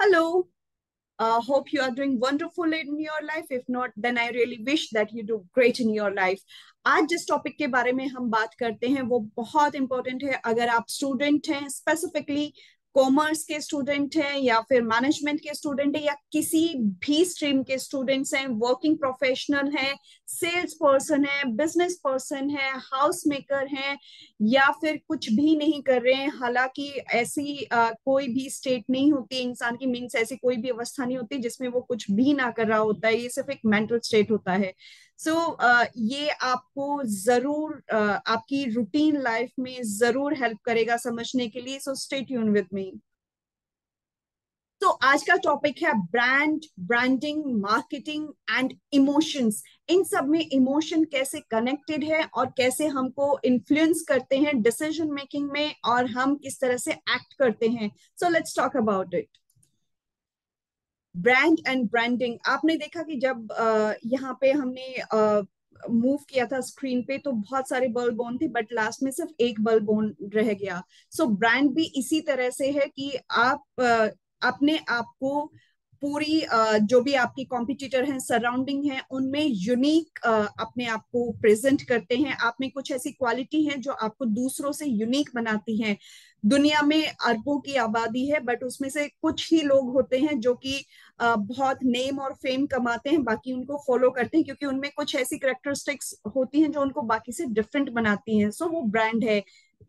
Hello. Hope you are doing wonderful in your life. If not, then I really wish that you do great in your life. आज जिस topic के बारे में हम बात करते हैं वो बहुत इम्पोर्टेंट है. अगर आप स्टूडेंट हैं, स्पेसिफिकली कॉमर्स के स्टूडेंट हैं या फिर मैनेजमेंट के स्टूडेंट हैं या किसी भी स्ट्रीम के स्टूडेंट्स हैं, वर्किंग प्रोफेशनल हैं, सेल्स पर्सन हैं, बिजनेस पर्सन हैं, हाउस मेकर हैं या फिर कुछ भी नहीं कर रहे हैं. हालांकि ऐसी कोई भी स्टेट नहीं होती इंसान की, मीन्स ऐसी कोई भी अवस्था नहीं होती जिसमें वो कुछ भी ना कर रहा होता है. ये सिर्फ एक मेंटल स्टेट होता है. सो ये आपको जरूर आपकी रूटीन लाइफ में जरूर हेल्प करेगा समझने के लिए. So stay tune with me. तो आज का टॉपिक है brand, branding, marketing and emotions. इन सब में इमोशन कैसे कनेक्टेड है और कैसे हमको इन्फ्लुएंस करते हैं डिसीजन मेकिंग में और हम किस तरह से एक्ट करते हैं. So let's talk about it. Brand and branding, आपने देखा कि जब यहाँ पे हमने मूव किया था स्क्रीन पे तो बहुत सारे बल्ब ऑन थे बट लास्ट में सिर्फ एक बल्ब ऑन रह गया. सो ब्रांड भी इसी तरह से है कि आप अपने आप को पूरी जो भी आपकी कॉम्पिटिटर हैं, सराउंडिंग हैं, उनमें यूनिक अपने आप को प्रेजेंट करते हैं. आप में कुछ ऐसी क्वालिटी है जो आपको दूसरों से यूनिक बनाती हैं. दुनिया में अरबों की आबादी है बट उसमें से कुछ ही लोग होते हैं जो कि बहुत नेम और फेम कमाते हैं, बाकी उनको फॉलो करते हैं क्योंकि उनमें कुछ ऐसी कैरेक्टरिस्टिक्स होती हैं जो उनको बाकी से डिफरेंट बनाती हैं. सो वो ब्रांड है.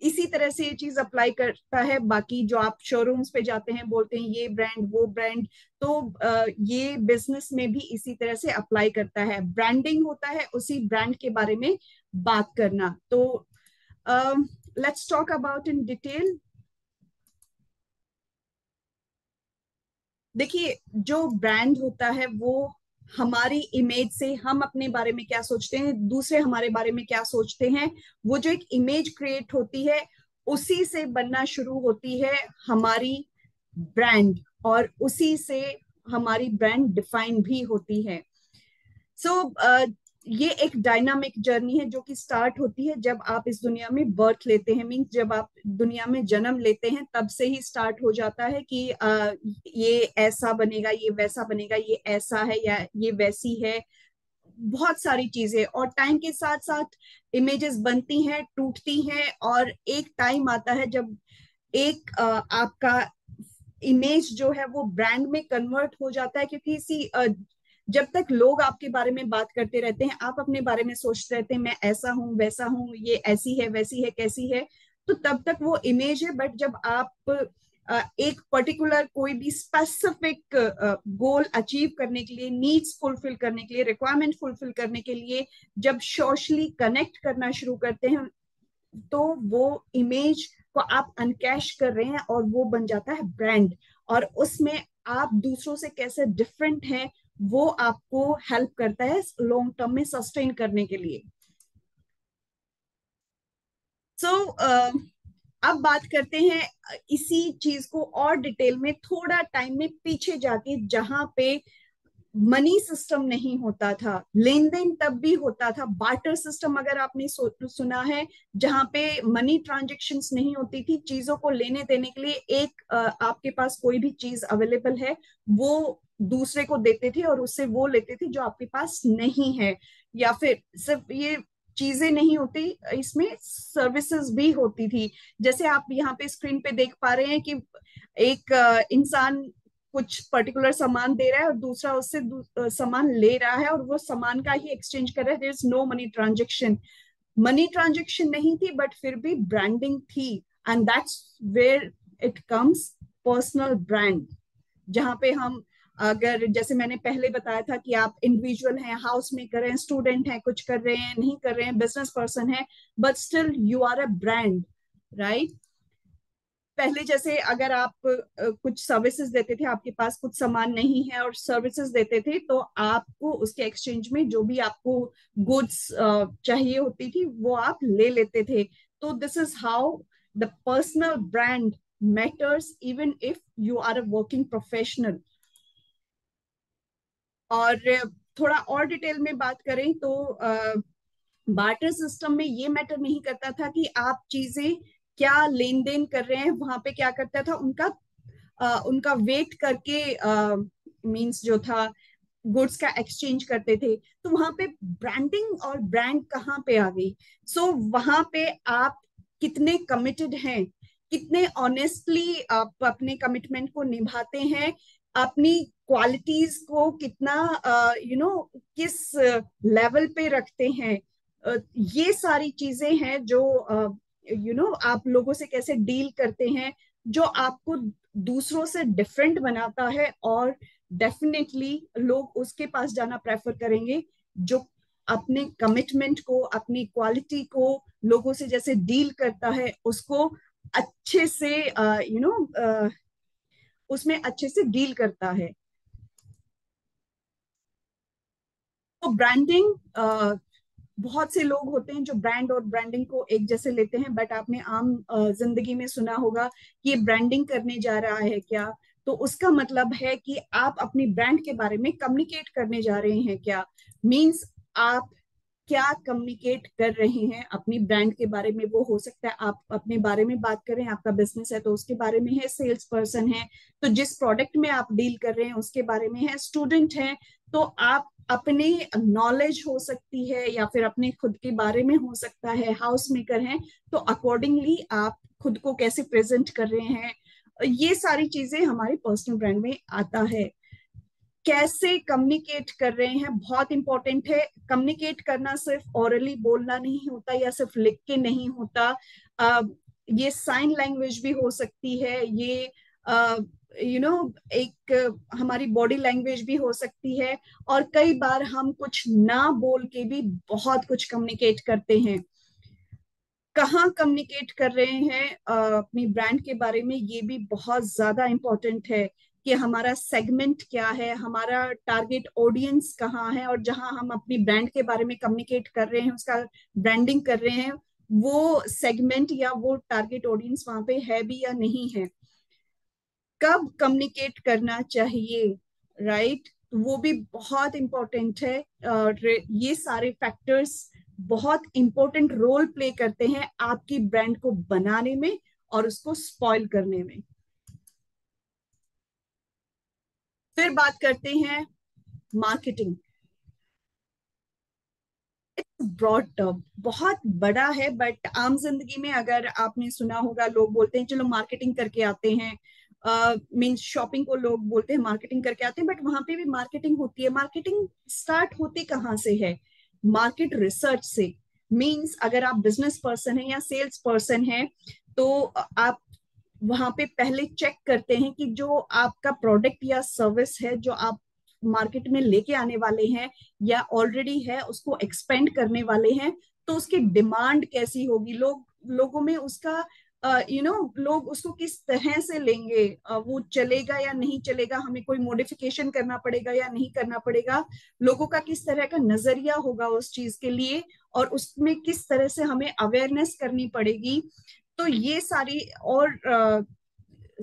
इसी तरह से ये चीज अप्लाई करता है. बाकी जो आप शोरूम्स पे जाते हैं बोलते हैं ये ब्रांड वो ब्रांड, तो ये बिजनेस में भी इसी तरह से अप्लाई करता है. ब्रांडिंग होता है उसी ब्रांड के बारे में बात करना. तो let's talk about in detail. देखिए जो ब्रांड होता है वो हमारी इमेज से हम अपने बारे में क्या सोचते हैं, दूसरे हमारे बारे में क्या सोचते हैं, वो जो एक इमेज क्रिएट होती है उसी से बनना शुरू होती है हमारी ब्रांड और उसी से हमारी ब्रांड डिफाइन भी होती है. सो ये एक डायनामिक जर्नी है जो कि स्टार्ट होती है जब आप इस दुनिया में बर्थ लेते हैं, मीन्स जब आप दुनिया में जन्म लेते हैं तब से ही स्टार्ट हो जाता है कि ये ऐसा बनेगा, ये वैसा बनेगा, ये ऐसा है या ये वैसी है, बहुत सारी चीजें. और टाइम के साथ साथ इमेजेस बनती हैं, टूटती हैं और एक टाइम आता है जब एक आपका इमेज जो है वो ब्रांड में कन्वर्ट हो जाता है. क्योंकि इसी जब तक लोग आपके बारे में बात करते रहते हैं आप अपने बारे में सोचते रहते हैं मैं ऐसा हूँ, वैसा हूँ, ये ऐसी है, वैसी है, कैसी है, तो तब तक वो इमेज है. बट जब आप एक पर्टिकुलर कोई भी स्पेसिफिक गोल अचीव करने के लिए, नीड्स फुलफिल करने के लिए, रिक्वायरमेंट फुलफिल करने के लिए जब सोशली कनेक्ट करना शुरू करते हैं तो वो इमेज को आप अनकैश कर रहे हैं और वो बन जाता है ब्रांड. और उसमें आप दूसरों से कैसे डिफरेंट हैं वो आपको हेल्प करता है लॉन्ग टर्म में सस्टेन करने के लिए. सो अब बात करते हैं इसी चीज को और डिटेल में थोड़ा टाइम में पीछे जाके, जहां पे मनी सिस्टम नहीं होता था, लेन देन तब भी होता था, बार्टर सिस्टम अगर आपने सुना है, जहां पे मनी ट्रांजेक्शंस नहीं होती थी. चीजों को लेने देने के लिए एक आपके पास कोई भी चीज अवेलेबल है वो दूसरे को देते थे और उससे वो लेते थे जो आपके पास नहीं है. या फिर सिर्फ ये चीजें नहीं होती, इसमें सर्विसेज भी होती थी. जैसे आप यहाँ पे स्क्रीन पे देख पा रहे हैं कि एक इंसान कुछ पर्टिकुलर सामान दे रहा है और दूसरा उससे सामान ले रहा है और वो सामान का ही एक्सचेंज कर रहा है. There is no money transaction. Money transaction नहीं थी बट फिर भी ब्रांडिंग थी and that's where it comes personal brand. जहाँ पे हम, अगर जैसे मैंने पहले बताया था कि आप इंडिविजुअल हैं, हाउस मेकर हैं, स्टूडेंट हैं, कुछ कर रहे हैं, नहीं कर रहे हैं, बिजनेस पर्सन है, but still you are a brand, right. पहले जैसे अगर आप कुछ सर्विसेज देते थे, आपके पास कुछ सामान नहीं है और सर्विसेज देते थे, तो आपको उसके एक्सचेंज में जो भी आपको गुड्स चाहिए होती थी वो आप ले लेते थे. तो this is how the personal brand matters even if you are a working professional. और थोड़ा और डिटेल में बात करें तो बार्टर सिस्टम में ये मैटर नहीं करता था कि आप चीजें क्या लेन देन कर रहे हैं, वहां पे क्या करता था उनका उनका वेट करके मीन्स जो था गुड्स का एक्सचेंज करते थे, तो वहां पे ब्रांडिंग और ब्रांड कहाँ पे आ गई। सो वहां पे आप कितने कमिटेड हैं, कितने ऑनेस्टली आप अपने कमिटमेंट को निभाते हैं, अपनी क्वालिटीज को कितना किस लेवल पे रखते हैं, ये सारी चीजें हैं जो आप लोगों से कैसे डील करते हैं जो आपको दूसरों से डिफरेंट बनाता है। और डेफिनेटली लोग उसके पास जाना प्रेफर करेंगे जो अपने कमिटमेंट को, अपनी क्वालिटी को, लोगों से जैसे डील करता है उसको अच्छे से उसमें अच्छे से डील करता है। तो ब्रांडिंग, बहुत से लोग होते हैं जो ब्रांड और ब्रांडिंग को एक जैसे लेते हैं, बट आपने आम जिंदगी में सुना होगा कि ये ब्रांडिंग करने जा रहा है क्या, तो उसका मतलब है कि आप अपनी ब्रांड के बारे में कम्युनिकेट करने जा रहे हैं क्या, मीन्स आप क्या कम्युनिकेट कर रहे हैं अपनी ब्रांड के बारे में। वो हो सकता है आप अपने बारे में बात करें, आपका बिजनेस है तो उसके बारे में है, सेल्स पर्सन है तो जिस प्रोडक्ट में आप डील कर रहे हैं उसके बारे में है, स्टूडेंट है तो आप अपने नॉलेज हो सकती है या फिर अपने खुद के बारे में हो सकता है, हाउस मेकर हैं तो अकॉर्डिंगली आप खुद को कैसे प्रेजेंट कर रहे हैं, ये सारी चीजें हमारे पर्सनल ब्रांड में आता है। कैसे कम्युनिकेट कर रहे हैं बहुत इंपॉर्टेंट है। कम्युनिकेट करना सिर्फ ऑरली बोलना नहीं होता या सिर्फ लिख के नहीं होता, ये साइन लैंग्वेज भी हो सकती है, ये एक हमारी बॉडी लैंग्वेज भी हो सकती है, और कई बार हम कुछ ना बोल के भी बहुत कुछ कम्युनिकेट करते हैं। कहाँ कम्युनिकेट कर रहे हैं अपनी ब्रांड के बारे में, ये भी बहुत ज्यादा इम्पोर्टेंट है कि हमारा सेगमेंट क्या है, हमारा टारगेट ऑडियंस कहाँ है, और जहाँ हम अपनी ब्रांड के बारे में कम्युनिकेट कर रहे हैं, उसका ब्रांडिंग कर रहे हैं, वो सेगमेंट या वो टारगेट ऑडियंस वहां पे है भी या नहीं है। कब कम्युनिकेट करना चाहिए, राइट, वो भी बहुत इम्पोर्टेंट है। और ये सारे फैक्टर्स बहुत इम्पोर्टेंट रोल प्ले करते हैं आपकी ब्रांड को बनाने में और उसको स्पॉइल करने में। फिर बात करते हैं मार्केटिंग। इट्स ब्रॉड टर्म, बहुत बड़ा है, बट आम जिंदगी में अगर आपने सुना होगा लोग बोलते हैं चलो मार्केटिंग करके आते हैं, मींस शॉपिंग को लोग बोलते हैं मार्केटिंग करके आते हैं, बट वहां पे भी मार्केटिंग होती है। मार्केटिंग स्टार्ट होती कहाँ से है, मार्केट रिसर्च से। मीन्स अगर आप बिजनेस पर्सन है या सेल्स पर्सन है तो आप वहां पे पहले चेक करते हैं कि जो आपका प्रोडक्ट या सर्विस है जो आप मार्केट में लेके आने वाले हैं या ऑलरेडी है उसको एक्सपेंड करने वाले हैं, तो उसकी डिमांड कैसी होगी, लोगों में उसका लोग उसको किस तरह से लेंगे, वो चलेगा या नहीं चलेगा, हमें कोई मॉडिफिकेशन करना पड़ेगा या नहीं करना पड़ेगा, लोगों का किस तरह का नजरिया होगा उस चीज के लिए और उसमें किस तरह से हमें अवेयरनेस करनी पड़ेगी। तो ये सारी और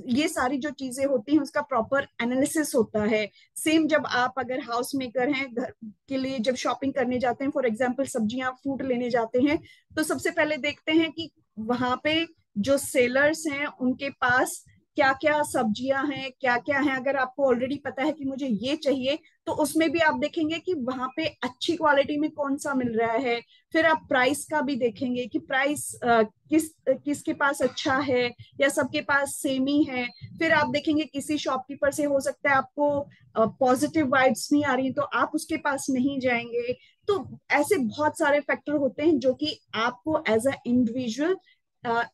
ये सारी जो चीजें होती हैं उसका प्रॉपर एनालिसिस होता है। सेम जब आप अगर हाउस मेकर हैं, घर के लिए जब शॉपिंग करने जाते हैं, फॉर एग्जांपल सब्जियां फ्रूट लेने जाते हैं, तो सबसे पहले देखते हैं कि वहां पे जो सेलर्स हैं उनके पास क्या क्या सब्जियां हैं, क्या क्या है। अगर आपको ऑलरेडी पता है कि मुझे ये चाहिए तो उसमें भी आप देखेंगे कि वहां पे अच्छी क्वालिटी में कौन सा मिल रहा है। फिर आप प्राइस का भी देखेंगे कि प्राइस किसके पास अच्छा है या सबके पास सेम ही है। फिर आप देखेंगे किसी शॉपकीपर से हो सकता है आपको पॉजिटिव वाइब्स नहीं आ रही तो आप उसके पास नहीं जाएंगे। तो ऐसे बहुत सारे फैक्टर होते हैं जो कि आपको एज अ इंडिविजुअल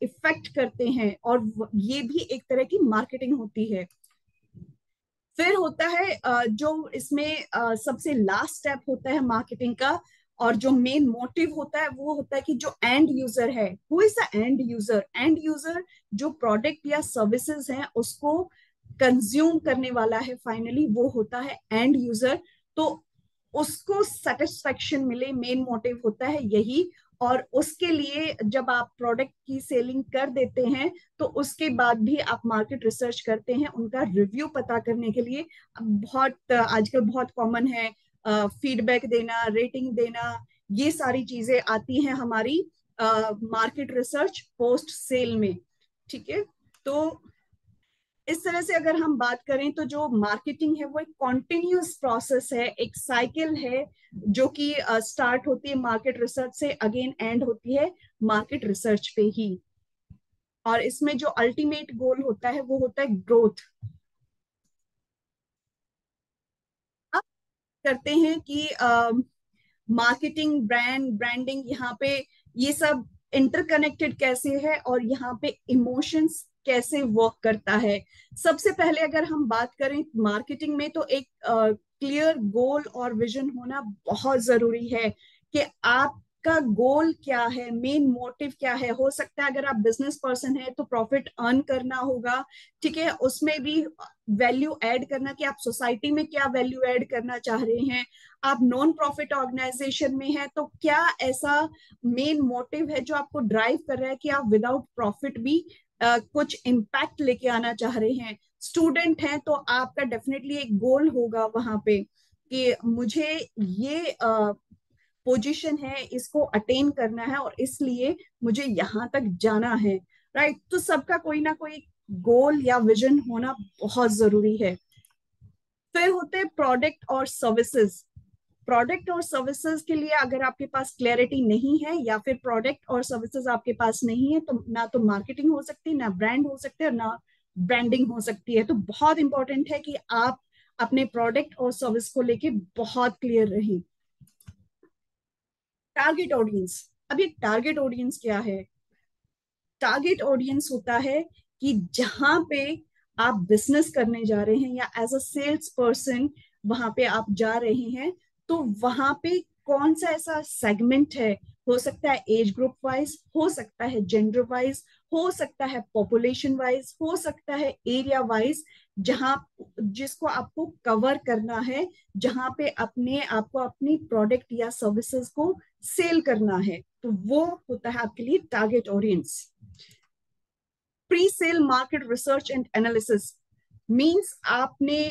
इफेक्ट करते हैं और ये भी एक तरह की मार्केटिंग होती है। फिर होता है जो इसमें सबसे लास्ट स्टेप होता है मार्केटिंग का, और जो मेन मोटिव होता है वो होता है कि जो एंड यूजर है, who is the end user. End user जो प्रोडक्ट या सर्विसेज हैं उसको कंज्यूम करने वाला है फाइनली, वो होता है एंड यूजर। तो उसको सेटिस्फेक्शन मिले, मेन मोटिव होता है यही। और उसके लिए जब आप प्रोडक्ट की सेलिंग कर देते हैं तो उसके बाद भी आप मार्केट रिसर्च करते हैं उनका रिव्यू पता करने के लिए। बहुत आजकल बहुत कॉमन है फीडबैक देना, रेटिंग देना, ये सारी चीजें आती हैं हमारी मार्केट रिसर्च पोस्ट सेल में। ठीक है, तो इस तरह से अगर हम बात करें तो जो मार्केटिंग है वो एक कॉन्टिन्यूस प्रोसेस है, एक साइकिल है जो कि स्टार्ट होती है मार्केट रिसर्च से, अगेन एंड होती है मार्केट रिसर्च पे ही। और इसमें जो अल्टीमेट गोल होता है वो होता है ग्रोथ। अब करते हैं कि मार्केटिंग, ब्रांडिंग, यहाँ पे ये सब इंटरकनेक्टेड कैसे है और यहाँ पे इमोशंस कैसे वर्क करता है। सबसे पहले अगर हम बात करें मार्केटिंग में तो एक क्लियर गोल और विजन होना बहुत जरूरी है कि आपका गोल क्या है, मेन मोटिव क्या है। हो सकता है अगर आप बिजनेस पर्सन है तो प्रॉफिट अर्न करना होगा, ठीक है, उसमें भी वैल्यू ऐड करना कि आप सोसाइटी में क्या वैल्यू ऐड करना चाह रहे हैं। आप नॉन प्रॉफिट ऑर्गेनाइजेशन में है तो क्या ऐसा मेन मोटिव है जो आपको ड्राइव कर रहा है कि आप विदाउट प्रॉफिट भी कुछ इम्पैक्ट लेके आना चाह रहे हैं। स्टूडेंट हैं तो आपका डेफिनेटली एक गोल होगा वहां पे कि मुझे ये पोजीशन है, इसको अटेन करना है और इसलिए मुझे यहाँ तक जाना है, राइट। तो सबका कोई ना कोई गोल या विजन होना बहुत जरूरी है। फिर होते हैं प्रोडक्ट और सर्विसेज। प्रोडक्ट और सर्विसेज के लिए अगर आपके पास क्लैरिटी नहीं है या फिर प्रोडक्ट और सर्विसेज आपके पास नहीं है तो ना तो मार्केटिंग हो सकती है, ना ब्रांड हो सकते हैं, ना ब्रांडिंग हो सकती है। तो बहुत इंपॉर्टेंट है कि आप अपने प्रोडक्ट और सर्विस को लेके बहुत क्लियर रहें। टारगेट ऑडियंस, अब ये टारगेट ऑडियंस क्या है? टारगेट ऑडियंस होता है कि जहां पे आप बिजनेस करने जा रहे हैं या एज अ सेल्स पर्सन वहां पे आप जा रहे हैं तो वहां पे कौन सा ऐसा सेगमेंट है। हो सकता है एज ग्रुप वाइज, हो सकता है जेंडर वाइज, हो सकता है पॉपुलेशन वाइज, हो सकता है एरिया वाइज, जहां जिसको आपको कवर करना है, जहां पे अपने आपको अपनी प्रोडक्ट या सर्विसेज को सेल करना है। तो वो होता है आपके लिए target audience. Pre sale market research and analysis means आपने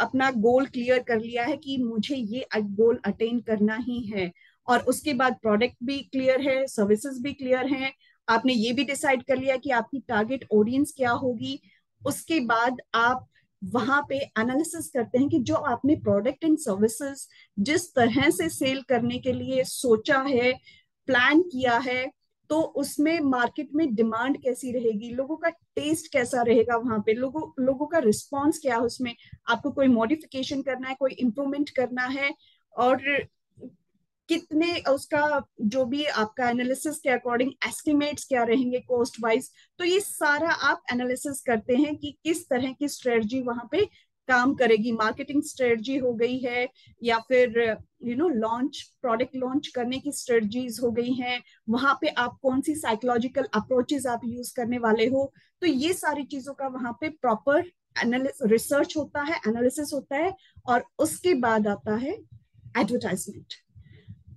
अपना गोल क्लियर कर लिया है कि मुझे ये गोल अटेन करना ही है और उसके बाद प्रोडक्ट भी क्लियर है, सर्विसेज भी क्लियर हैं, आपने ये भी डिसाइड कर लिया कि आपकी टारगेट ऑडियंस क्या होगी। उसके बाद आप वहां पे एनालिसिस करते हैं कि जो आपने प्रोडक्ट एंड सर्विसेज जिस तरह से सेल करने के लिए सोचा है, प्लान किया है, तो उसमें मार्केट में डिमांड कैसी रहेगी, लोगों का टेस्ट कैसा रहेगा, वहां पे लोगों का रिस्पांस क्या है, उसमें आपको कोई मॉडिफिकेशन करना है, कोई इम्प्रूवमेंट करना है। और कितने उसका जो भी आपका एनालिसिस के अकॉर्डिंग एस्टिमेट्स क्या रहेंगे कॉस्ट वाइज, तो ये सारा आप एनालिसिस करते हैं कि किस तरह की स्ट्रेटजी वहां पे काम करेगी। मार्केटिंग स्ट्रेटजी हो गई है या फिर लॉन्च, प्रोडक्ट लॉन्च करने की स्ट्रेटजीज हो गई हैं, वहां पे आप कौन सी साइकोलॉजिकल अप्रोचेस आप यूज करने वाले हो। तो ये सारी चीजों का वहां पे प्रॉपर रिसर्च होता है, एनालिसिस होता है। और उसके बाद आता है एडवर्टाइजमेंट।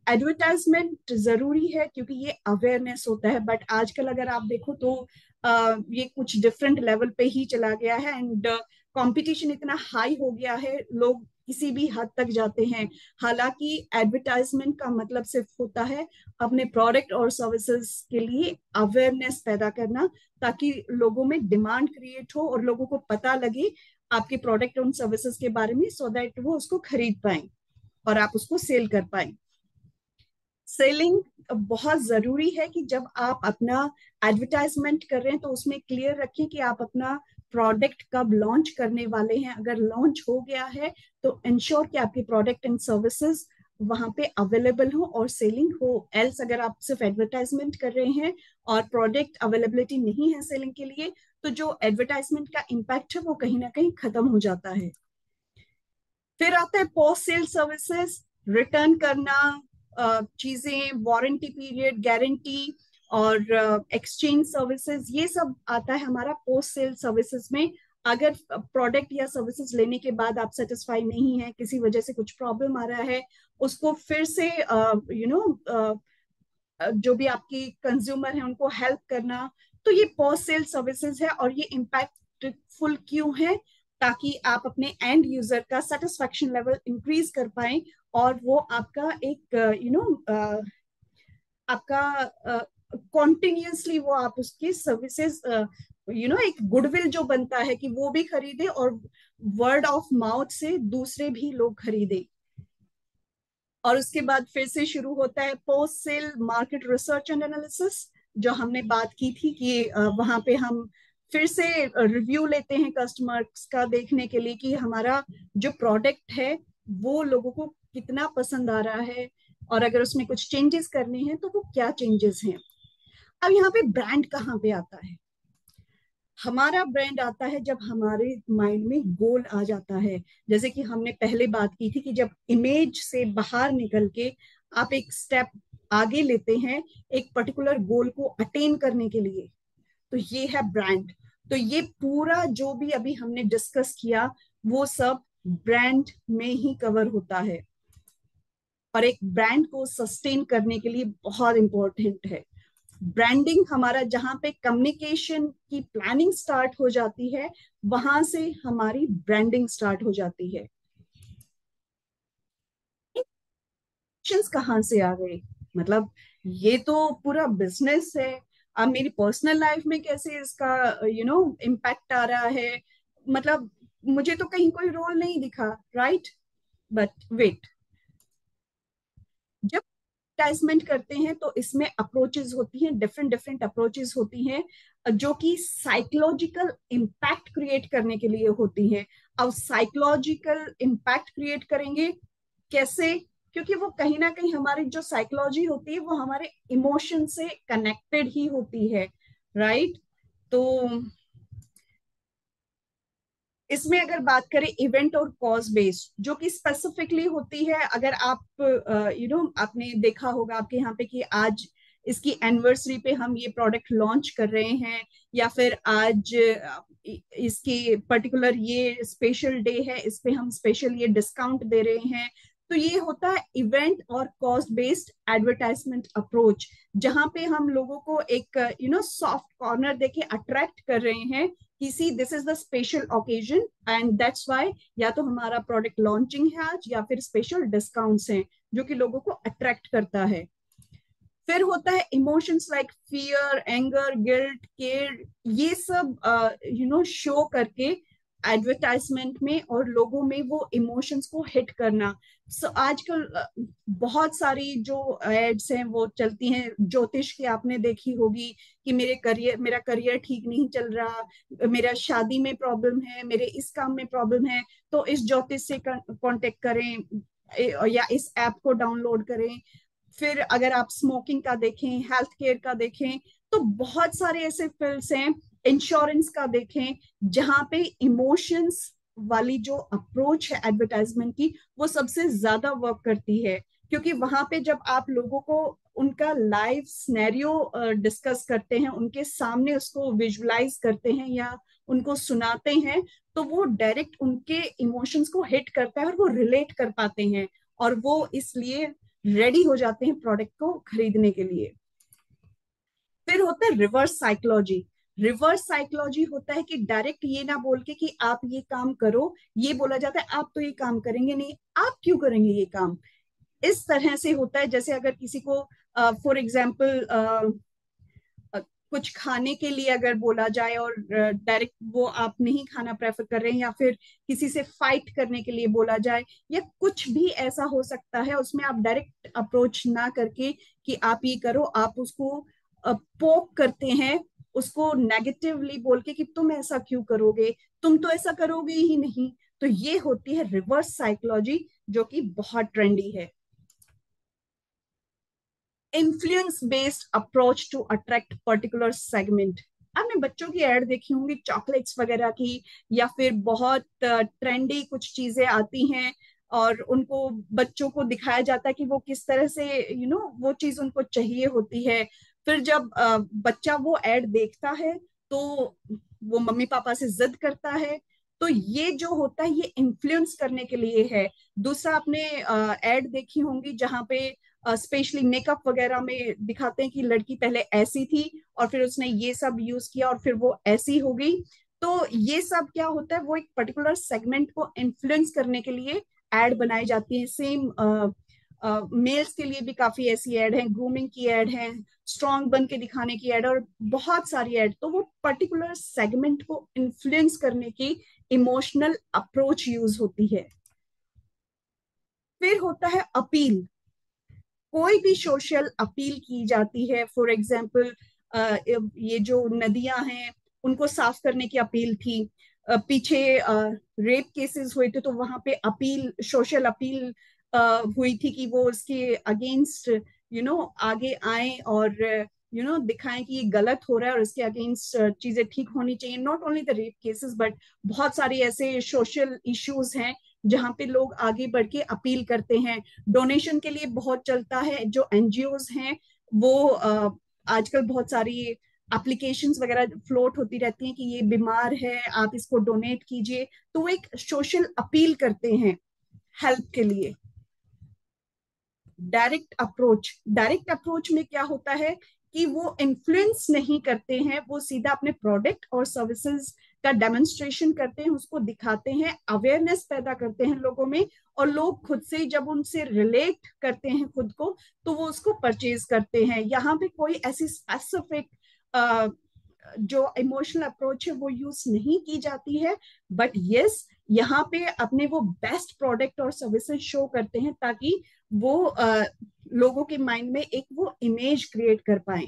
एडवर्टाइजमेंट जरूरी है क्योंकि ये अवेयरनेस होता है, बट आजकल अगर आप देखो तो ये कुछ डिफरेंट लेवल पे ही चला गया है एंड कंपटीशन इतना हाई हो गया है, लोग किसी भी हद तक जाते हैं। हालांकि एडवर्टाइजमेंट का मतलब सिर्फ होता है अपने प्रोडक्ट और सर्विसेज के लिए अवेयरनेस पैदा करना ताकि लोगों में डिमांड क्रिएट हो और लोगों को पता लगे आपके प्रोडक्ट और सर्विसेज के बारे में, सो दैट वो उसको खरीद पाए और आप उसको सेल कर पाए। सेलिंग बहुत जरूरी है कि जब आप अपना एडवर्टाइजमेंट कर रहे हैं तो उसमें क्लियर रखें कि आप अपना प्रोडक्ट कब लॉन्च करने वाले हैं। अगर लॉन्च हो गया है तो इंश्योर कि आपके प्रोडक्ट एंड सर्विसेज वहां पे अवेलेबल हो और सेलिंग हो। एल्स अगर आप सिर्फ एडवर्टाइजमेंट कर रहे हैं और प्रोडक्ट अवेलेबिलिटी नहीं है सेलिंग के लिए तो जो एडवर्टाइजमेंट का इम्पैक्ट है वो कहीं ना कहीं खत्म हो जाता है। फिर आता है पोस्ट सेल सर्विसेज, रिटर्न करना चीजें, वारंटी पीरियड, गारंटी और एक्सचेंज सर्विसेज, ये सब आता है हमारा पोस्ट सेल सर्विसेज में। अगर प्रोडक्ट या सर्विसेज लेने के बाद आप सेटिस्फाई नहीं है, किसी वजह से कुछ प्रॉब्लम आ रहा है, उसको फिर से जो भी आपकी कंज्यूमर है उनको हेल्प करना, तो ये पोस्ट सेल सर्विसेज है। और ये इम्पैक्टफुल क्यों है? ताकि आप अपने एंड यूजर का सेटिस्फेक्शन लेवल इंक्रीज कर पाए और वो आपका एक आपका कॉन्टिन्यूसली वो आप उसकी सर्विसेज यू नो एक गुडविल जो बनता है कि वो भी खरीदे और वर्ड ऑफ माउथ से दूसरे भी लोग खरीदे। और उसके बाद फिर से शुरू होता है post sale market research and analysis, जो हमने बात की थी कि वहां पे हम फिर से रिव्यू लेते हैं कस्टमर्स का, देखने के लिए कि हमारा जो प्रोडक्ट है वो लोगों को कितना पसंद आ रहा है और अगर उसमें कुछ चेंजेस करने हैं तो वो क्या चेंजेस हैं। अब यहाँ पे ब्रांड कहाँ पे आता है? हमारा ब्रांड आता है जब हमारे माइंड में गोल आ जाता है, जैसे कि हमने पहले बात की थी कि जब इमेज से बाहर निकल के आप एक स्टेप आगे लेते हैं एक पर्टिकुलर गोल को अटेन करने के लिए, तो ये है ब्रांड। तो ये पूरा जो भी अभी हमने डिस्कस किया वो सब ब्रांड में ही कवर होता है और एक ब्रांड को सस्टेन करने के लिए बहुत इंपॉर्टेंट है। ब्रांडिंग हमारा जहाँ पे कम्युनिकेशन की प्लानिंग स्टार्ट हो जाती है वहां से हमारी ब्रांडिंग स्टार्ट हो जाती है। कहाँ से आ गए? मतलब ये तो पूरा बिजनेस है, अब मेरी पर्सनल लाइफ में कैसे इसका यू नो इम्पैक्ट आ रहा है, मतलब मुझे तो कहीं कोई रोल नहीं दिखा, राइट? बट वेट, जब एडवर्टाइजमेंट करते हैं तो इसमें अप्रोचेस होती हैं, डिफरेंट डिफरेंट अप्रोचेस होती हैं जो कि साइकोलॉजिकल इम्पैक्ट क्रिएट करने के लिए होती हैं। अब साइकोलॉजिकल इम्पैक्ट क्रिएट करेंगे कैसे? क्योंकि वो कहीं ना कहीं हमारी जो साइकोलॉजी होती है वो हमारे इमोशन से कनेक्टेड ही होती है, राइट? तो इसमें अगर बात करें इवेंट और कॉज बेस्ड जो कि स्पेसिफिकली होती है, अगर आप आपने देखा होगा आपके यहाँ पे कि आज इसकी एनिवर्सरी पे हम ये प्रोडक्ट लॉन्च कर रहे हैं, या फिर आज इसकी पर्टिकुलर ये स्पेशल डे है इस पे हम स्पेशल ये डिस्काउंट दे रहे हैं, तो ये होता है इवेंट और कॉस्ट बेस्ड एडवर्टाइजमेंट अप्रोच, जहां पे हम लोगों को एक सॉफ्ट कॉर्नर देके अट्रैक्ट कर रहे हैं कि see this is the special occasion and that's why या तो हमारा प्रोडक्ट लॉन्चिंग है आज या फिर स्पेशल डिस्काउंट्स हैं, जो कि लोगों को अट्रैक्ट करता है। फिर होता है emotions like fear, anger, guilt, care, ये सब शो करके एडवर्टाइजमेंट में और लोगों में वो इमोशंस को हिट करना। आजकल बहुत सारी जो एड्स हैं वो चलती हैं ज्योतिष की, आपने देखी होगी कि मेरा करियर ठीक नहीं चल रहा, मेरा शादी में प्रॉब्लम है, मेरे इस काम में प्रॉब्लम है, तो इस ज्योतिष से कांटेक्ट करें या इस ऐप को डाउनलोड करें। फिर अगर आप स्मोकिंग का देखें, हेल्थ केयर का देखें, तो बहुत सारे ऐसे फील्ड्स हैं, इंश्योरेंस का देखें, जहां पे इमोशंस वाली जो अप्रोच है एडवर्टाइजमेंट की वो सबसे ज्यादा वर्क करती है, क्योंकि वहां पे जब आप लोगों को उनका लाइव सिनेरियो डिस्कस करते हैं, उनके सामने उसको विजुअलाइज करते हैं या उनको सुनाते हैं, तो वो डायरेक्ट उनके इमोशंस को हिट करता है और वो रिलेट कर पाते हैं और वो इसलिए रेडी हो जाते हैं प्रोडक्ट को खरीदने के लिए। फिर होता है रिवर्स साइकोलॉजी। रिवर्स साइकोलॉजी होता है कि डायरेक्ट ये ना बोल के कि आप ये काम करो, ये बोला जाता है आप तो ये काम करेंगे नहीं, आप क्यों करेंगे ये काम, इस तरह से होता है। जैसे अगर किसी को फॉर एग्जाम्पल कुछ खाने के लिए अगर बोला जाए और डायरेक्ट वो आप नहीं खाना प्रेफर कर रहे हैं, या फिर किसी से फाइट करने के लिए बोला जाए, या कुछ भी ऐसा हो सकता है, उसमें आप डायरेक्ट अप्रोच ना करके कि आप ये करो, आप उसको पोक करते हैं, उसको नेगेटिवली बोल के कि तुम ऐसा क्यों करोगे, तुम तो ऐसा करोगे ही नहीं। तो ये होती है रिवर्स साइकोलॉजी जो कि बहुत ट्रेंडी है। Influence based approach to attract particular segment. आपने बच्चों की एड देखी होंगी चॉकलेट्स वगैरह की, या फिर बहुत ट्रेंडी कुछ चीजें आती हैं और उनको बच्चों को दिखाया जाता है कि वो किस तरह से वो चीज उनको चाहिए होती है। फिर जब बच्चा वो एड देखता है तो वो मम्मी पापा से जिद करता है। तो ये जो होता है ये इन्फ्लुएंस करने के लिए है। दूसरा, आपने एड देखी होंगी जहाँ पे स्पेशली मेकअप वगैरह में दिखाते हैं कि लड़की पहले ऐसी थी और फिर उसने ये सब यूज किया और फिर वो ऐसी हो गई। तो ये सब क्या होता है, वो एक पर्टिकुलर सेगमेंट को इन्फ्लुएंस करने के लिए एड बनाई जाती है। सेम मेल्स के लिए भी काफी ऐसी एड है, ग्रूमिंग की एड है, स्ट्रॉन्ग बन के दिखाने की एड और बहुत सारी एड, तो वो पर्टिकुलर सेगमेंट को इन्फ्लुएंस करने की इमोशनल अप्रोच यूज होती है। फिर होता है अपील। कोई भी सोशल अपील की जाती है, फॉर एग्जाम्पल ये जो नदियां हैं उनको साफ करने की अपील थी, पीछे रेप केसेस हुए थे तो वहां पे अपील, सोशल अपील हुई थी कि वो उसके अगेंस्ट आगे आए और दिखाएं कि ये गलत हो रहा है और इसके अगेंस्ट चीजें ठीक होनी चाहिए। Not only the rape cases but बहुत सारे ऐसे सोशल इश्यूज हैं जहाँ पे लोग आगे बढ़ के अपील करते हैं। डोनेशन के लिए बहुत चलता है, जो एनजीओज हैं वो आजकल बहुत सारी एप्लीकेशंस वगैरह फ्लोट होती रहती हैं कि ये बीमार है आप इसको डोनेट कीजिए, तो वो एक सोशल अपील करते हैं हेल्प के लिए। डायरेक्ट अप्रोच, डायरेक्ट अप्रोच में क्या होता है कि वो इन्फ्लुएंस नहीं करते हैं, वो सीधा अपने प्रोडक्ट और सर्विसेज का डेमोन्स्ट्रेशन करते हैं, उसको दिखाते हैं, अवेयरनेस पैदा करते हैं लोगों में और लोग खुद से जब उनसे रिलेट करते हैं खुद को तो वो उसको परचेज करते हैं। यहाँ पे कोई ऐसी स्पेसिफिक जो इमोशनल अप्रोच है वो यूज नहीं की जाती है, बट यस यहाँ पे अपने वो बेस्ट प्रोडक्ट और सर्विसेज शो करते हैं ताकि वो लोगों के माइंड में एक वो इमेज क्रिएट कर पाए।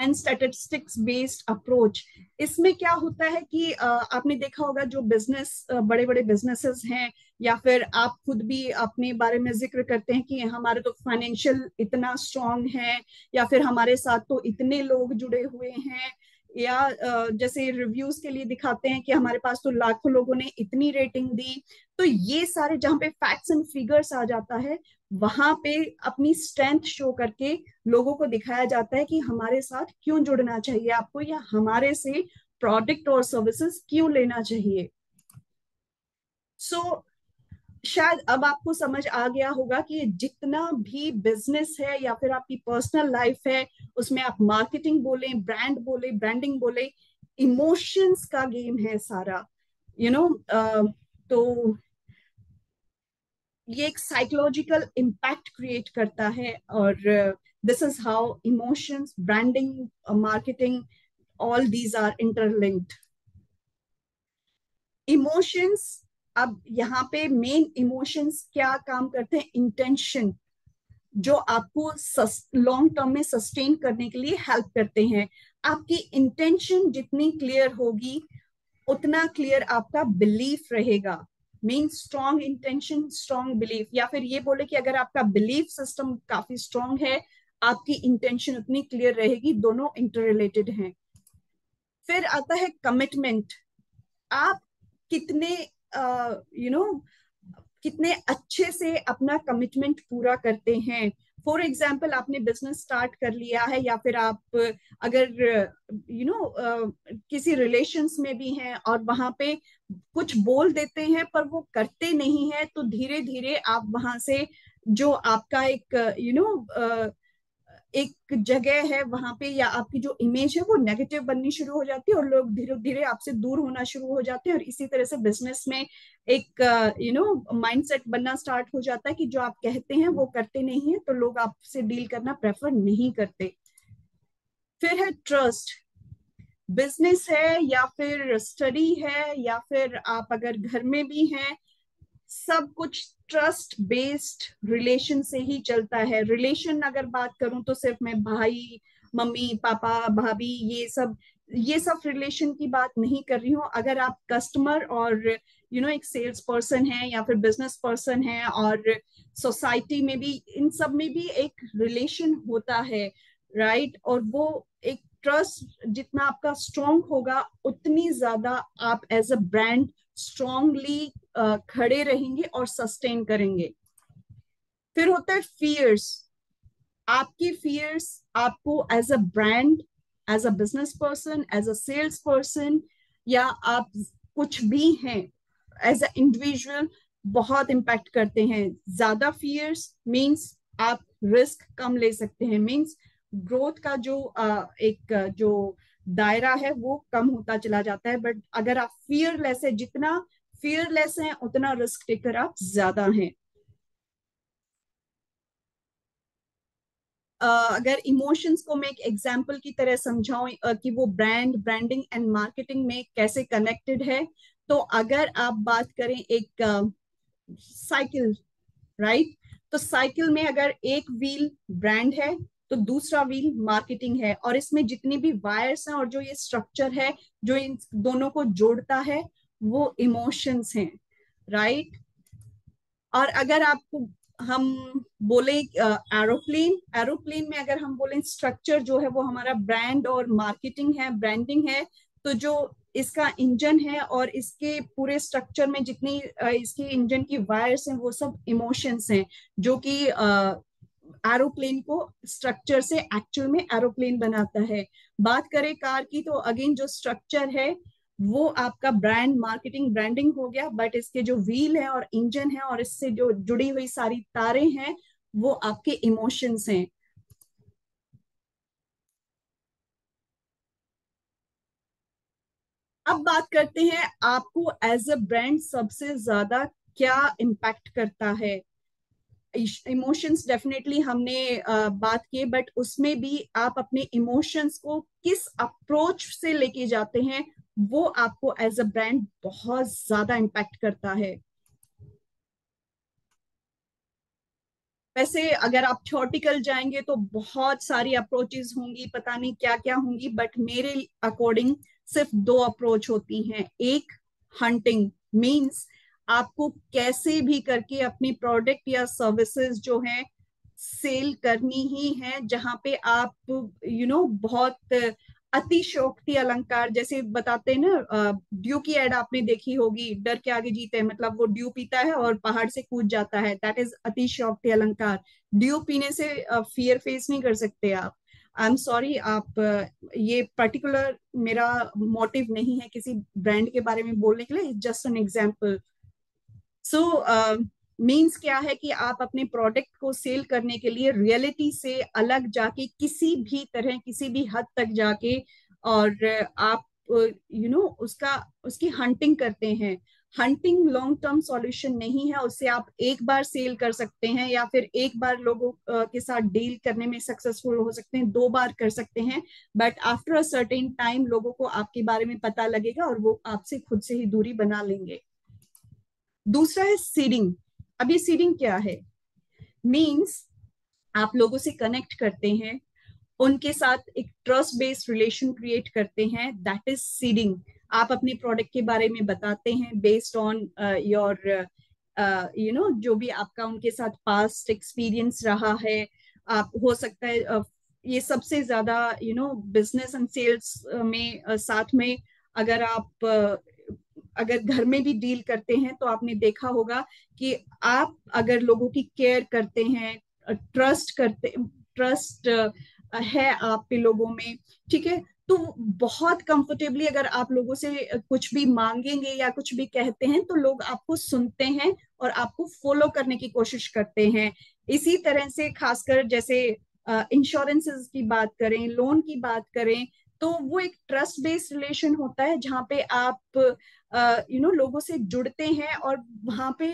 एंड स्टैटिस्टिक्स बेस्ड अप्रोच, इसमें क्या होता है कि आपने देखा होगा जो बिजनेस, बड़े बड़े बिजनेसेस हैं या फिर आप खुद भी अपने बारे में जिक्र करते हैं कि हमारे तो फाइनेंशियल इतना स्ट्रांग है या फिर हमारे साथ तो इतने लोग जुड़े हुए हैं, या जैसे रिव्यूज के लिए दिखाते हैं कि हमारे पास तो लाखों लोगों ने इतनी रेटिंग दी। तो ये सारे जहाँ पे फैक्ट्स एंड फिगर्स आ जाता है वहां पे अपनी स्ट्रेंथ शो करके लोगों को दिखाया जाता है कि हमारे साथ क्यों जुड़ना चाहिए आपको या हमारे से प्रोडक्ट और सर्विसेज क्यों लेना चाहिए। सो शायद अब आपको समझ आ गया होगा कि जितना भी बिजनेस है या फिर आपकी पर्सनल लाइफ है उसमें आप मार्केटिंग बोले, ब्रांड बोले, ब्रांडिंग बोले, इमोशंस का गेम है सारा, तो ये एक साइकोलॉजिकल इम्पैक्ट क्रिएट करता है और this is how emotions, branding, marketing, all these are interlinked. Emotions, अब यहाँ पे मेन इमोशंस क्या काम करते हैं, इंटेंशन, जो आपको लॉन्ग टर्म में सस्टेन करने के लिए हेल्प करते हैं। आपकी इंटेंशन जितनी क्लियर होगी उतना क्लियर आपका बिलीफ रहेगा, mean strong intention strong belief, या फिर ये बोले कि अगर आपका बिलीफ सिस्टम काफी स्ट्रॉन्ग है आपकी इंटेंशन उतनी क्लियर रहेगी, दोनों इंटररिलेटेड हैं। फिर आता है कमिटमेंट, आप कितने कितने अच्छे से अपना कमिटमेंट पूरा करते हैं। फॉर एग्जाम्पल आपने बिजनेस स्टार्ट कर लिया है या फिर आप अगर किसी रिलेशंस में भी हैं और वहां पे कुछ बोल देते हैं पर वो करते नहीं है, तो धीरे धीरे आप वहां से जो आपका एक एक जगह है वहां पे या आपकी जो इमेज है वो नेगेटिव बननी शुरू हो जाती है और लोग धीरे धीरे आपसे दूर होना शुरू हो जाते हैं। और इसी तरह से बिजनेस में एक माइंडसेट बनना स्टार्ट हो जाता है कि जो आप कहते हैं वो करते नहीं है, तो लोग आपसे डील करना प्रेफर नहीं करते। फिर है ट्रस्ट, बिजनेस है या फिर स्टडी है या फिर आप अगर घर में भी हैं, सब कुछ ट्रस्ट बेस्ड रिलेशन से ही चलता है। रिलेशन अगर बात करूं तो सिर्फ मैं भाई, मम्मी, पापा, भाभी, ये सब रिलेशन की बात नहीं कर रही हूँ। अगर आप कस्टमर और एक सेल्स पर्सन है या फिर बिजनेस पर्सन है और सोसाइटी में भी, इन सब में भी एक रिलेशन होता है, राइट? और वो एक ट्रस्ट जितना आपका स्ट्रॉन्ग होगा उतनी ज्यादा आप एज अ ब्रांड स्ट्रॉन्गली खड़े रहेंगे और सस्टेन करेंगे। फिर होता है फियर्स, आपकी फियर्स आपको as a brand, as a business person, as a sales person, या आप कुछ भी हैं एज अ इंडिविजुअल, बहुत इम्पैक्ट करते हैं। ज्यादा फियर्स मीन्स आप रिस्क कम ले सकते हैं, मीन्स ग्रोथ का जो जो दायरा है वो कम होता चला जाता है। बट अगर आप फियरलेस है, जितना फियरलेस हैं उतना रिस्क टेकर आप ज्यादा हैं। अगर इमोशंस को मैं एक एग्जाम्पल की तरह समझाऊं कि वो ब्रांडिंग एंड मार्केटिंग में कैसे कनेक्टेड है, तो अगर आप बात करें एक साइकिल, राइट, तो साइकिल में अगर एक व्हील ब्रांड है तो दूसरा व्हील मार्केटिंग है, और इसमें जितनी भी वायर्स हैं और जो ये स्ट्रक्चर है जो इन दोनों को जोड़ता है वो इमोशंस हैं, राइट। और अगर आपको हम बोले एरोप्लेन में अगर हम बोले स्ट्रक्चर जो है वो हमारा ब्रांड और मार्केटिंग है, ब्रांडिंग है, तो जो इसका इंजन है और इसके पूरे स्ट्रक्चर में जितनी इसकी इंजन की वायर्स हैं वो सब इमोशंस हैं जो कि एरोप्लेन को स्ट्रक्चर से एक्चुअल में एरोप्लेन बनाता है। बात करें कार की तो अगेन जो स्ट्रक्चर है वो आपका ब्रांड, मार्केटिंग, ब्रांडिंग हो गया, बट इसके जो व्हील है और इंजन है और इससे जो जुड़ी हुई सारी तारें हैं वो आपके इमोशंस हैं। अब बात करते हैं आपको एज अ ब्रांड सबसे ज्यादा क्या इम्पैक्ट करता है। इमोशंस डेफिनेटली हमने बात की, बट उसमें भी आप अपने इमोशंस को किस अप्रोच से लेके जाते हैं वो आपको एज अ ब्रांड बहुत ज्यादा इम्पैक्ट करता है। वैसे अगर आप थ्योरेटिकल जाएंगे तो बहुत सारी अप्रोचेस होंगी, पता नहीं क्या क्या होंगी, बट मेरे अकॉर्डिंग सिर्फ दो अप्रोच होती हैं। एक हंटिंग मीन्स आपको कैसे भी करके अपनी प्रोडक्ट या सर्विसेज जो है सेल करनी ही है, जहां पे आप बहुत अतिशोक्ति अलंकार, जैसे बताते हैं ना, ड्यू की एड आपने देखी होगी, डर के आगे जीते हैं, मतलब वो ड्यू पीता है और पहाड़ से कूद जाता है, दैट इज अतिशोक्ति अलंकार। ड्यू पीने से फियर फेस नहीं कर सकते आप, आई एम सॉरी, आप ये पर्टिकुलर मेरा मोटिव नहीं है किसी ब्रांड के बारे में बोलने के लिए, just an example. So means क्या है कि आप अपने प्रोडक्ट को सेल करने के लिए रियलिटी से अलग जाके किसी भी तरह, किसी भी हद तक जाके और आप उसकी हंटिंग करते हैं। हंटिंग लॉन्ग टर्म सॉल्यूशन नहीं है, उससे आप एक बार सेल कर सकते हैं या फिर एक बार लोगों के साथ डील करने में सक्सेसफुल हो सकते हैं, दो बार कर सकते हैं, but after a certain time लोगों को आपके बारे में पता लगेगा और वो आपसे खुद से ही दूरी बना लेंगे। दूसरा है सीडिंग। अभी सीडिंग क्या है? मीन्स आप लोगों से कनेक्ट करते हैं, उनके साथ एक ट्रस्ट बेस्ड रिलेशन क्रिएट करते हैं, दैट इज सीडिंग। आप अपने प्रोडक्ट के बारे में बताते हैं बेस्ड ऑन योर जो भी आपका उनके साथ पास्ट एक्सपीरियंस रहा है। आप हो सकता है ये सबसे ज्यादा बिजनेस एंड सेल्स में साथ में अगर आप अगर घर में भी डील करते हैं तो आपने देखा होगा कि आप अगर लोगों की केयर करते हैं, ट्रस्ट है आप पे लोगों में, ठीक है, तो बहुत कंफर्टेबली अगर आप लोगों से कुछ भी मांगेंगे या कुछ भी कहते हैं तो लोग आपको सुनते हैं और आपको फॉलो करने की कोशिश करते हैं। इसी तरह से खासकर जैसे इंश्योरेंसेस की बात करें, लोन की बात करें, तो वो एक ट्रस्ट बेस्ड रिलेशन होता है जहाँ पे आप लोगों से जुड़ते हैं और वहां पे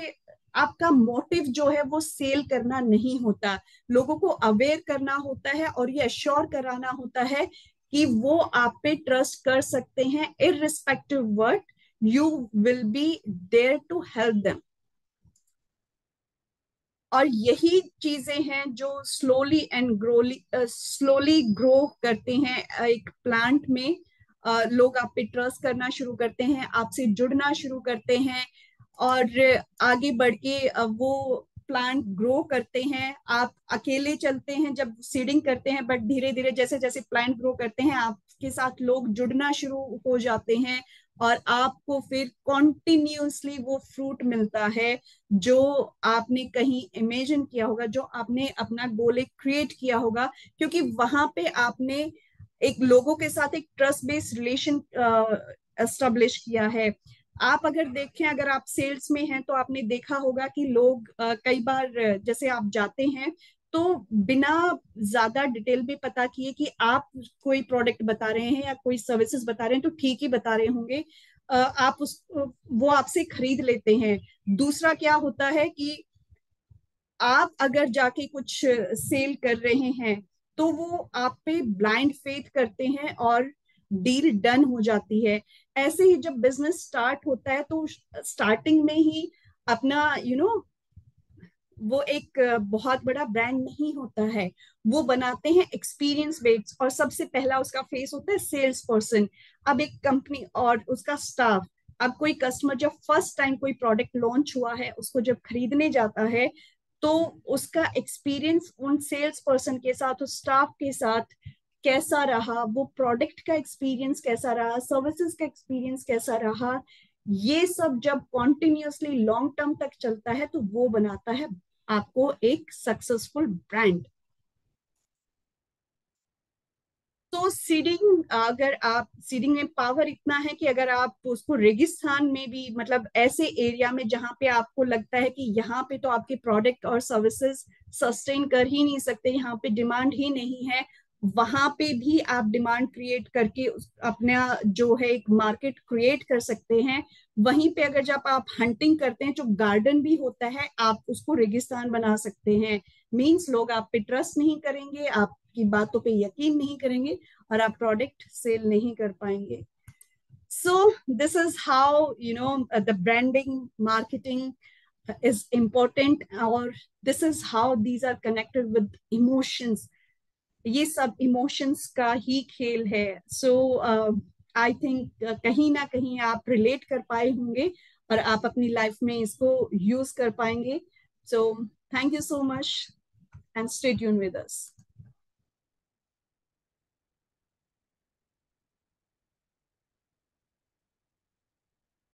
आपका मोटिव जो है वो सेल करना नहीं होता, लोगों को अवेयर करना होता है और ये अश्योर कराना होता है कि वो आप पे ट्रस्ट कर सकते हैं, irrespective what, you will be there to help them. और यही चीजें हैं जो स्लोली ग्रो करते हैं एक प्लांट में। लोग आप पे ट्रस्ट करना शुरू करते हैं, आपसे जुड़ना शुरू करते हैं और आगे बढ़ के वो प्लांट ग्रो करते हैं। आप अकेले चलते हैं जब सीडिंग करते हैं, बट धीरे धीरे जैसे जैसे प्लांट ग्रो करते हैं आपके साथ लोग जुड़ना शुरू हो जाते हैं और आपको फिर कॉन्टिन्यूसली वो फ्रूट मिलता है जो आपने कहीं इमेजिन किया होगा, जो आपने अपना गोल एक क्रिएट किया होगा, क्योंकि वहां पे आपने एक लोगों के साथ एक ट्रस्ट बेस्ड रिलेशन एस्टेब्लिश किया है। आप अगर देखें, अगर आप सेल्स में हैं तो आपने देखा होगा कि लोग कई बार जैसे आप जाते हैं तो बिना ज्यादा डिटेल में पता किए कि आप कोई प्रोडक्ट बता रहे हैं या कोई सर्विसेज बता रहे हैं तो ठीक ही बता रहे होंगे, आप वो आपसे खरीद लेते हैं। दूसरा क्या होता है कि आप अगर जाके कुछ सेल कर रहे हैं तो वो आप पे ब्लाइंड फेथ करते हैं और डील डन हो जाती है। ऐसे ही जब बिजनेस स्टार्ट होता है तो स्टार्टिंग में ही अपना वो एक बहुत बड़ा ब्रांड नहीं होता है, वो बनाते हैं एक्सपीरियंस बेस्ड, और सबसे पहला उसका फेस होता है सेल्स पर्सन। अब एक कंपनी और उसका स्टाफ, अब कोई कस्टमर जब फर्स्ट टाइम कोई प्रोडक्ट लॉन्च हुआ है उसको जब खरीदने जाता है तो उसका एक्सपीरियंस उन सेल्स पर्सन के साथ, उस स्टाफ के साथ कैसा रहा, वो प्रोडक्ट का एक्सपीरियंस कैसा रहा, सर्विसेज का एक्सपीरियंस कैसा रहा, ये सब जब कॉन्टिन्यूसली लॉन्ग टर्म तक चलता है तो वो बनाता है आपको एक सक्सेसफुल ब्रांड। तो सीडिंग, अगर आप सीडिंग में पावर इतना है कि अगर आप उसको रेगिस्तान में भी, मतलब ऐसे एरिया में जहां पे आपको लगता है कि यहाँ पे तो आपके प्रोडक्ट और सर्विसेज सस्टेन कर ही नहीं सकते, यहाँ पे डिमांड ही नहीं है, वहां पे भी आप डिमांड क्रिएट करके अपना जो है एक मार्केट क्रिएट कर सकते हैं। वहीं पे अगर जब आप हंटिंग करते हैं, जो गार्डन भी होता है, आप उसको रेगिस्तान बना सकते हैं। मींस लोग आप पे ट्रस्ट नहीं करेंगे, आपकी बातों पे यकीन नहीं करेंगे और आप प्रोडक्ट सेल नहीं कर पाएंगे। So this is how the branding marketing is important, और this is how these are connected with emotions. ये सब इमोशंस का ही खेल है। सो आई थिंक कहीं ना कहीं आप रिलेट कर पाए होंगे और आप अपनी लाइफ में इसको यूज कर पाएंगे। So thank you so much and stay tuned with us.